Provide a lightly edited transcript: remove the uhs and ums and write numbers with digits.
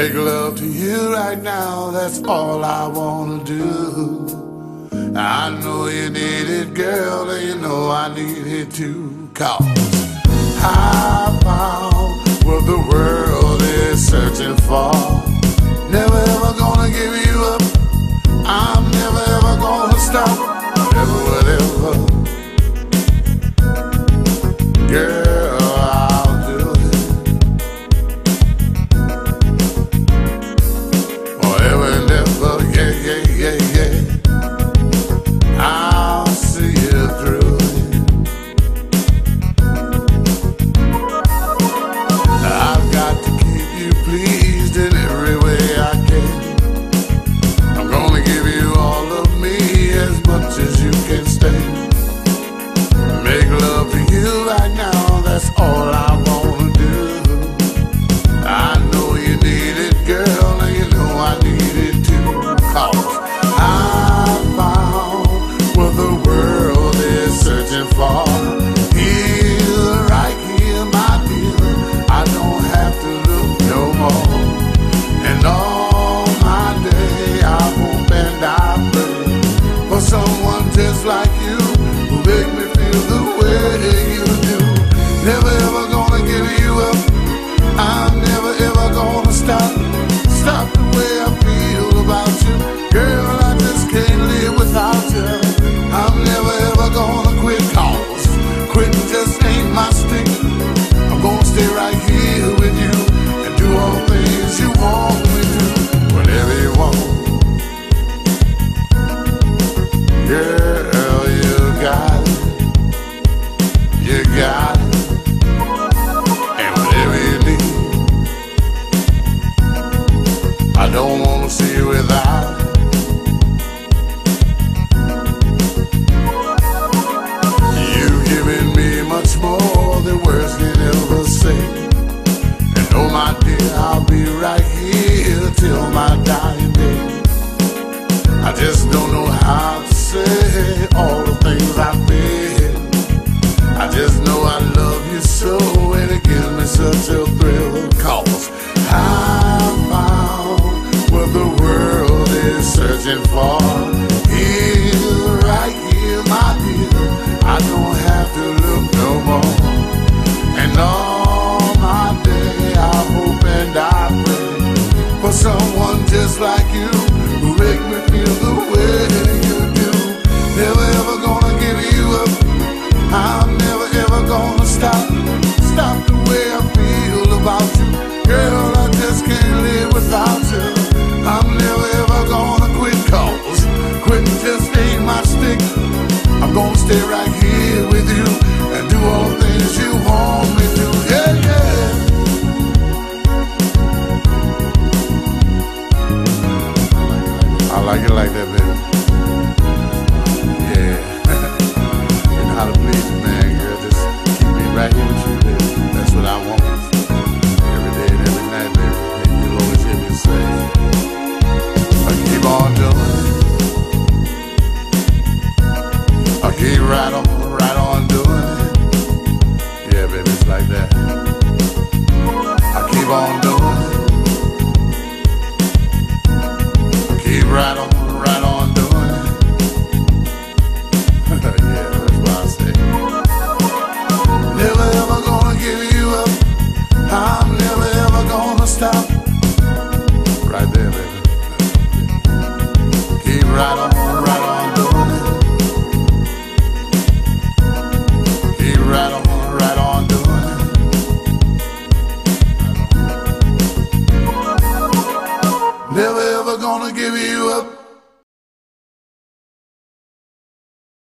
Make love to you right now, that's all I wanna do. I know you need it, girl, and you know I need it too. 'Cause I found what the world is searching for. Never ever gonna give you up, I'm never ever gonna stop. Never would ever, girl, never ever gonna give you up.